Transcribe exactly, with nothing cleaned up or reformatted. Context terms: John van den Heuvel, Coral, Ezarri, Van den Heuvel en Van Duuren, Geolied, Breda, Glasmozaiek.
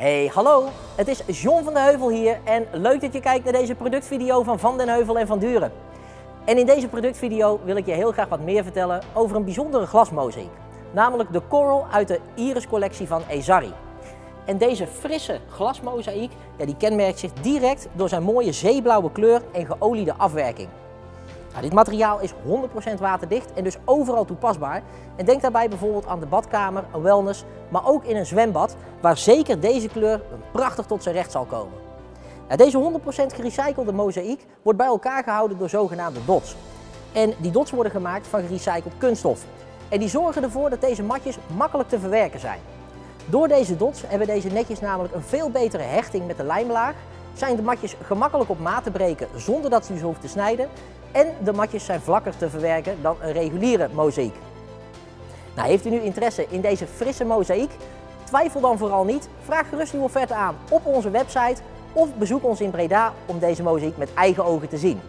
Hey, hallo! Het is John van den Heuvel hier en leuk dat je kijkt naar deze productvideo van Van den Heuvel en Van Duuren. En in deze productvideo wil ik je heel graag wat meer vertellen over een bijzondere glasmozaïek, namelijk de Coral uit de Iris-collectie van Ezarri. En deze frisse glasmozaïek, ja, die kenmerkt zich direct door zijn mooie zeeblauwe kleur en geoliede afwerking. Nou, dit materiaal is honderd procent waterdicht en dus overal toepasbaar. En denk daarbij bijvoorbeeld aan de badkamer, een wellness, maar ook in een zwembad, waar zeker deze kleur prachtig tot zijn recht zal komen. Nou, deze honderd procent gerecyclede mozaïek wordt bij elkaar gehouden door zogenaamde dots. En die dots worden gemaakt van gerecycled kunststof. En die zorgen ervoor dat deze matjes makkelijk te verwerken zijn. Door deze dots hebben deze netjes namelijk een veel betere hechting met de lijmlaag, zijn de matjes gemakkelijk op maat te breken zonder dat ze ze hoeven te snijden, en de matjes zijn vlakker te verwerken dan een reguliere mozaïek. Nou, heeft u nu interesse in deze frisse mozaïek? Twijfel dan vooral niet. Vraag gerust uw offerte aan op onze website of bezoek ons in Breda om deze mozaïek met eigen ogen te zien.